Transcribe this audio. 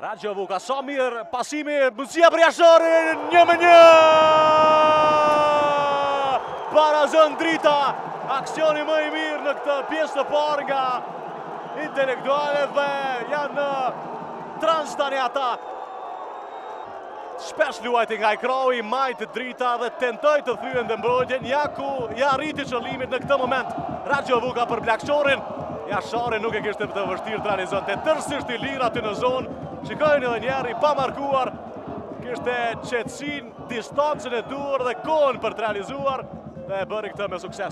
Radjovu ka sa mirë, pasimi, mundësia për jashtërin, 1-1! Barazën Drita, aksioni më i mirë në këtë pjesë të parë nga intelektuale dhe janë në trans tani ata. Shpesh luajti nga i kroi, majtë Drita dhe tentoj të thyen dhe mbrojtjen, ja rriti qëllimit në këtë moment. Radjovu ka për Blakçorin, jashtërin nuk e kishte të vështirë të realizonte, tërësisht i lirë aty në zonë. Shikojnë edhe njerë i pa markuar, kishte qetësin, distancën e duhur dhe kohën për të realizuar dhe e bëri këtë me sukses.